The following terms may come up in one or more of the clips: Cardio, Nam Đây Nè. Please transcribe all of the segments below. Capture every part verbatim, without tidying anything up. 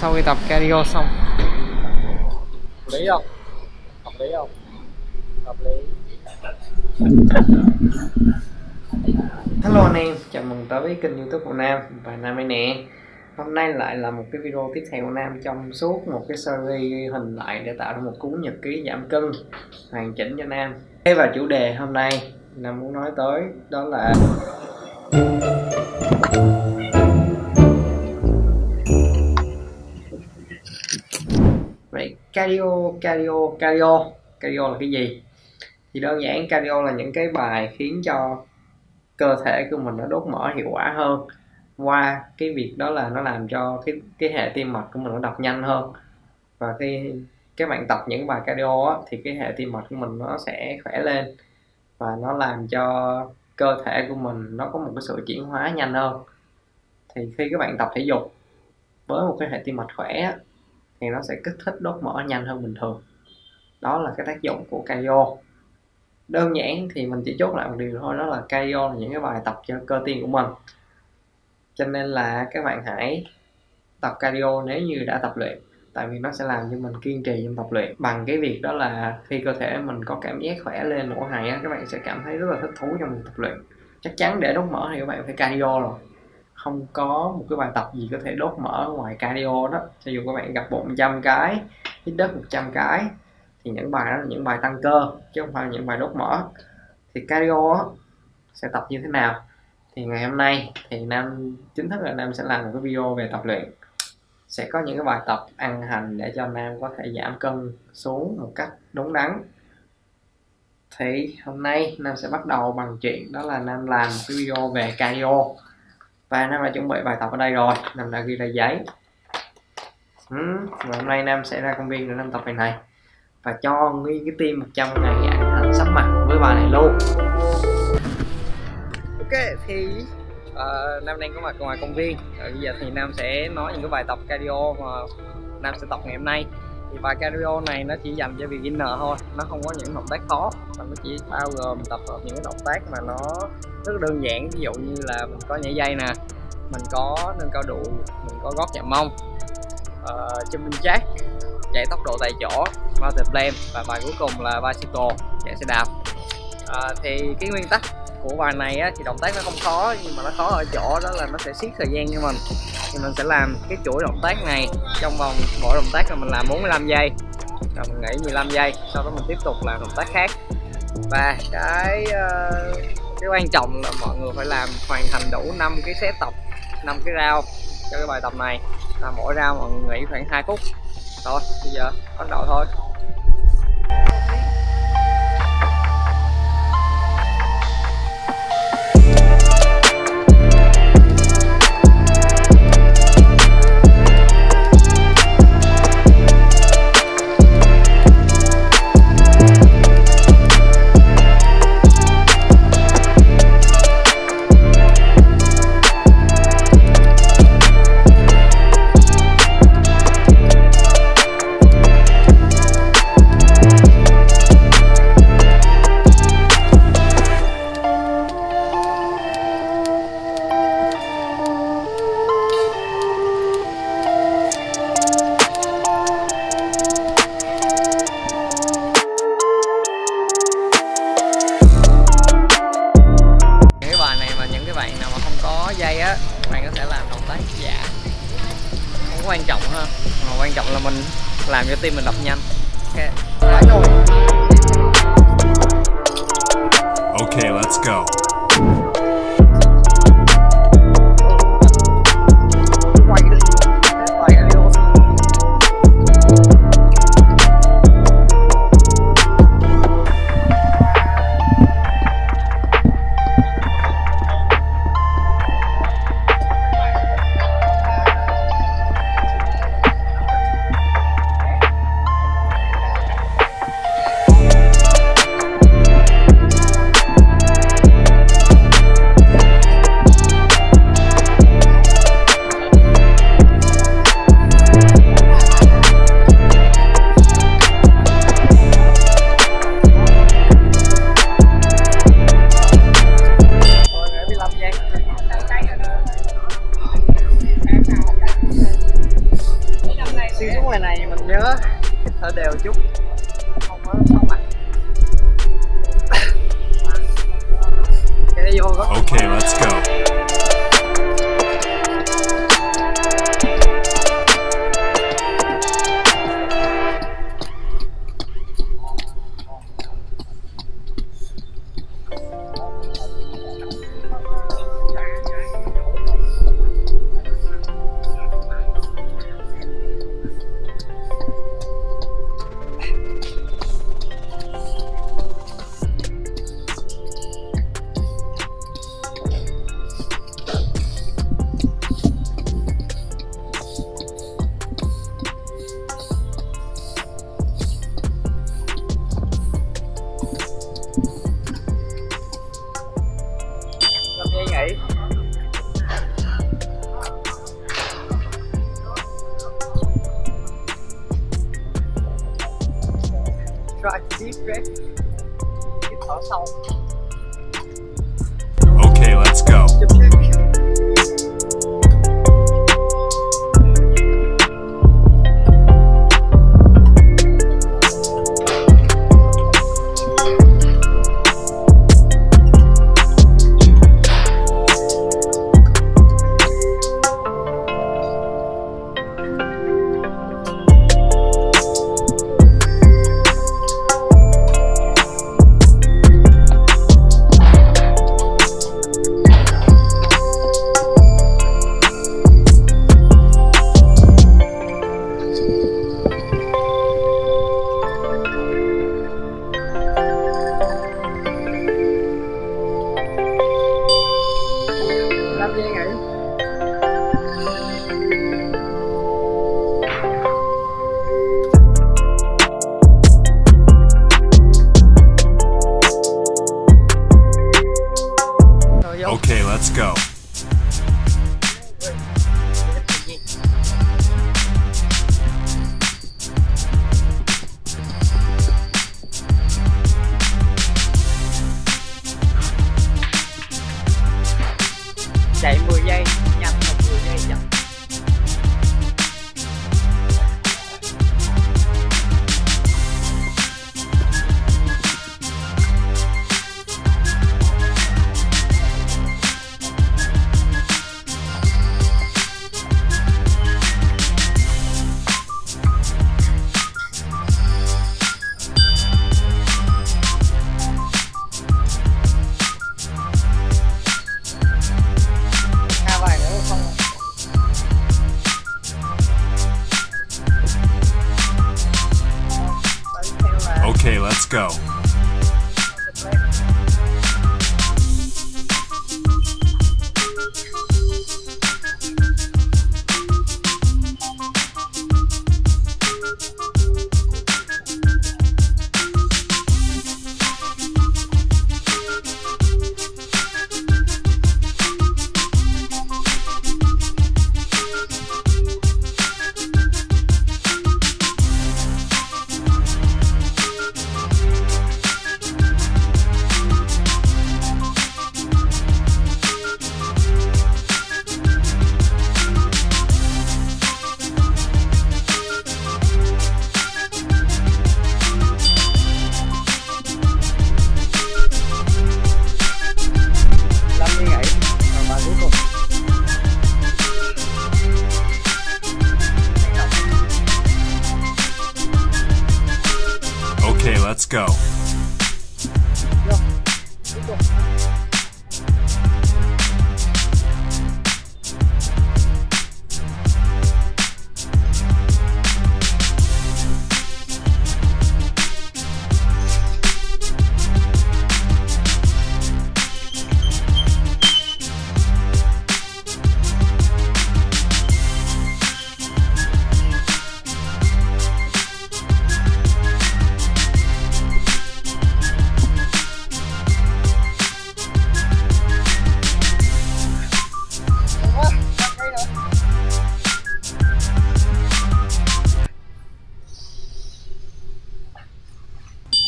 sau khi tập cardio xong. Hợp lý không? Hợp lý không? Hợp lý. Hello anh em, chào mừng tới với kênh YouTube của Nam và Nam Đây Nè. Hôm nay lại là một cái video tiếp theo của Nam trong suốt một cái series ghi hình lại để tạo ra một cuốn nhật ký giảm cân hoàn chỉnh cho Nam. Thế vào chủ đề hôm nay Nam muốn nói tới đó là vậy cardio, cardio, cardio. Cardio là cái gì? Thì đơn giản cardio là những cái bài khiến cho cơ thể của mình nó đốt mỡ hiệu quả hơn, qua cái việc đó là nó làm cho cái, cái hệ tim mạch của mình nó đập nhanh hơn. Và khi các bạn tập những bài cardio á, thì cái hệ tim mạch của mình nó sẽ khỏe lên và nó làm cho cơ thể của mình nó có một cái sự chuyển hóa nhanh hơn. Thì khi các bạn tập thể dục với một cái hệ tim mạch khỏe á, thì nó sẽ kích thích đốt mỡ nhanh hơn bình thường. Đó là cái tác dụng của cardio. Đơn giản thì mình chỉ chốt lại một điều thôi, đó là cardio là những cái bài tập cho cơ tim của mình. Cho nên là các bạn hãy tập cardio nếu như đã tập luyện, tại vì nó sẽ làm cho mình kiên trì trong tập luyện. Bằng cái việc đó là khi cơ thể mình có cảm giác khỏe lên mỗi ngày á, các bạn sẽ cảm thấy rất là thích thú trong tập luyện. Chắc chắn để đốt mỡ thì các bạn phải cardio rồi, không có một cái bài tập gì có thể đốt mỡ ngoài cardio đó. Cho dù các bạn gặp bụng một trăm cái, hít đất một trăm cái, thì những bài đó là những bài tăng cơ chứ không phải những bài đốt mỡ. Thì cardio sẽ tập như thế nào? Thì ngày hôm nay thì Nam chính thức là Nam sẽ làm một cái video về tập luyện. Sẽ có những cái bài tập ăn hành để cho Nam có thể giảm cân xuống một cách đúng đắn. Thì hôm nay Nam sẽ bắt đầu bằng chuyện đó là Nam làm một cái video về cardio. Và Nam đã chuẩn bị bài tập ở đây rồi, Nam đã ghi ra giấy. ừ, Và hôm nay Nam sẽ ra công viên để Nam tập bài này. Và cho nguyên cái team một trăm ngày ăn hành sắp mặt với bài này luôn. Ok, thì uh, Nam đang có mặt ngoài công viên. Bây giờ thì Nam sẽ nói những cái bài tập cardio mà Nam sẽ tập ngày hôm nay. Thì bài cardio này nó chỉ dành cho beginner thôi, nó không có những động tác khó, mà nó chỉ bao gồm tập hợp những cái động tác mà nó rất đơn giản. Ví dụ như là mình có nhảy dây nè, mình có nâng cao đùi, mình có gót chạm mông, uh, jumping jack, chạy tốc độ tại chỗ, mountain climb, và bài cuối cùng là bicycle, chạy xe đạp. uh, Thì cái nguyên tắc của bài này á, thì động tác nó không khó, nhưng mà nó khó ở chỗ đó là nó sẽ siết thời gian cho mình. Thì mình sẽ làm cái chuỗi động tác này trong vòng mỗi động tác là mình làm bốn mươi lăm giây, rồi mình nghỉ mười lăm giây, sau đó mình tiếp tục làm động tác khác. Và cái uh, cái quan trọng là mọi người phải làm hoàn thành đủ năm cái set tập, năm cái round cho cái bài tập này. Là mỗi round mọi người nghỉ khoảng hai phút. Rồi bây giờ bắt đầu thôi. Quan trọng hơn, mà quan trọng là mình làm cho tim mình đập nhanh. Okay. Okay, let's go. xuyên xuống ngoài này mình nhớ thở đều chút, không có sao mặt. Cái vô gốc. Okay, let's go. Okay, let's go. Okay, let's go. Chạy mười giây, nhặt mười giây nhặt. Okay, let's go. Okay, let's go.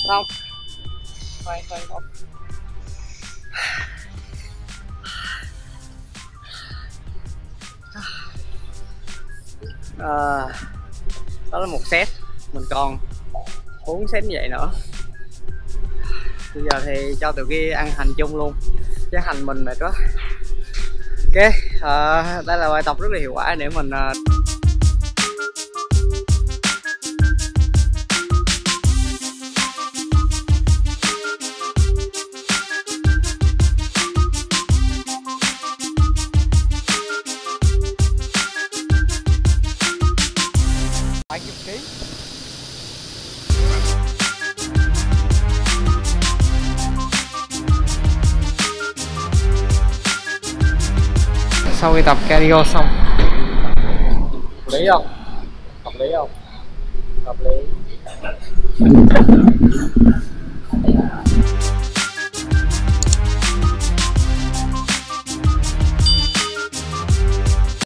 Xong. Quay quay bóp. À, Đó là một set, mình còn bốn set như vậy nữa. Bây giờ thì cho tụi kia ăn hành chung luôn, chứ hành mình mệt quá. Ok, uh, đây là bài tập rất là hiệu quả để mình uh... Sau khi tập cardio xong, hợp lý không? Hợp lý không? Hợp lý.